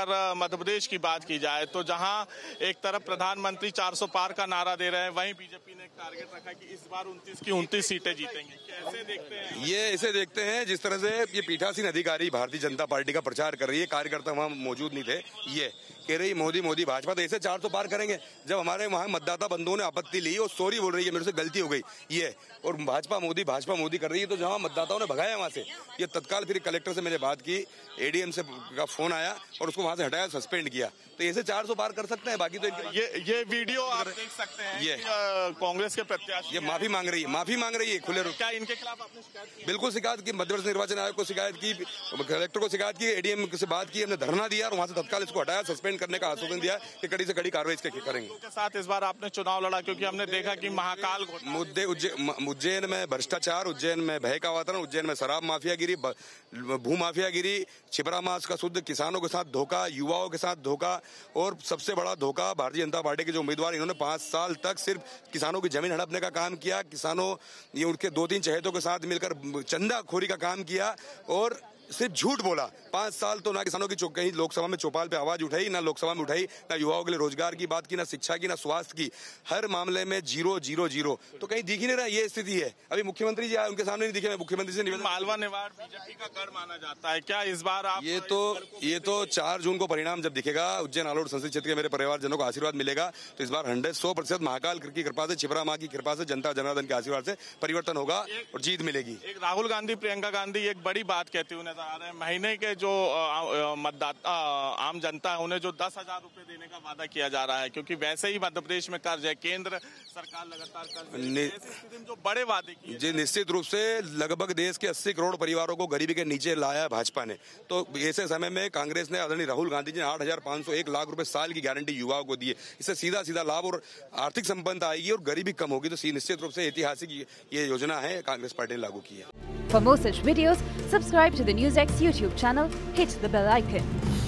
अगर मध्यप्रदेश की बात की जाए तो जहां एक तरफ प्रधानमंत्री 400 पार का नारा दे रहे हैं, वहीं बीजेपी ने एक टारगेट रखा कि इस बार 29 की 29 सीटें जीतेंगे। कैसे देखते हैं ये? इसे देखते हैं जिस तरह से ये पीठासीन अधिकारी भारतीय जनता पार्टी का प्रचार कर रही है, कार्यकर्ता वहाँ मौजूद नहीं थे, ये कह रही मोदी मोदी भाजपा, तो ऐसे 400 पार करेंगे। जब हमारे वहाँ मतदाता बंधुओं ने आपत्ति ली और सॉरी बोल रही है मेरे से गलती हो गई ये, और भाजपा मोदी कर रही है, तो जहाँ मतदाताओं ने भगाया वहाँ से ये तत्काल फिर कलेक्टर से मैंने बात की, एडीएम से का फोन आया और उसको वहाँ से हटाया, सस्पेंड किया। तो ऐसे 400 पार कर सकते हैं। बाकी तो ये वीडियो आप देख सकते हैं, ये कांग्रेस के प्रत्याशी ये माफी मांग रही है खुले रूप। क्या इनके खिलाफ आपने शिकायत की? बिल्कुल शिकायत की, मध्यप्रदेश निर्वाचन आयोग को शिकायत की, कलेक्टर को शिकायत की, एडीएम से बात की, हमने धरना दिया और वहाँ से तत्काल इसको हटाया, सस्पेंड करने का आश्वासन दिया कि कड़ी से कड़ी कार्रवाई इसके करेंगे। साथ इस बार आपने चुनाव लड़ा क्योंकि हमने देखा कि महाकाल मुद्दे, उज्जैन में भ्रष्टाचार, उज्जैन में भय का वातावरण, उज्जैन में शराब माफियागिरी, भूमाफियागिरी, छिपरा मांस का शुद्ध, किसानों के साथ धोखा, युवाओं के साथ धोखा, और सबसे बड़ा धोखा भारतीय जनता पार्टी के जो उम्मीदवार, इन्होंने 5 साल तक सिर्फ किसानों की जमीन हड़पने का काम किया, किसानों ये उनके 2-3 चहेतों के साथ मिलकर चंदाखोरी का काम किया और सिर्फ झूठ बोला। 5 साल तो ना किसानों की कहीं लोकसभा में चौपाल पे आवाज उठाई, ना लोकसभा में उठाई, ना युवाओं के लिए रोजगार की बात की, ना शिक्षा की, ना स्वास्थ्य की, हर मामले में 0 0 0 तो कहीं दिख ही नहीं रहा। ये स्थिति है। अभी मुख्यमंत्री जी आए, उनके सामने नहीं दिखे। मुख्यमंत्री से निवेदन, मालवा नेवाड़ बीजेपी का गढ़ माना जाता है, क्या इस बार आप ये तो 4 जून को परिणाम जब दिखेगा, उज्जैन आलोट संसदीय क्षेत्र के मेरे परिवारजनों को आशीर्वाद मिलेगा तो इस बार 100% महाकाल की कृपा से, छिपरा माँ की कृपा से, जनता जनार्दन के आशीर्वाद से परिवर्तन होगा और जीत मिलेगी। राहुल गांधी, प्रियंका गांधी एक बड़ी बात कहती हुए आ रहे हैं, महीने के जो मतदाता आम जनता है उन्हें जो 10,000 रुपए देने का वादा किया जा रहा है, क्योंकि वैसे ही मध्य प्रदेश में कर्ज है, केंद्र सरकार लगातार कर्ज, जो बड़े वादे किए जी, निश्चित रूप से लगभग देश के 80 करोड़ परिवारों को गरीबी के नीचे लाया भाजपा ने। तो ऐसे समय में कांग्रेस ने, आदरणीय राहुल गांधी जी ने 8,501 लाख रुपए साल की गारंटी युवाओं को दिए, इससे सीधा लाभ और आर्थिक संपन्नता आएगी और गरीबी कम होगी। तो निश्चित रूप से ऐतिहासिक ये योजना है, कांग्रेस पार्टी ने लागू की है। For more such videos, subscribe to the NewsX YouTube channel, hit the bell icon.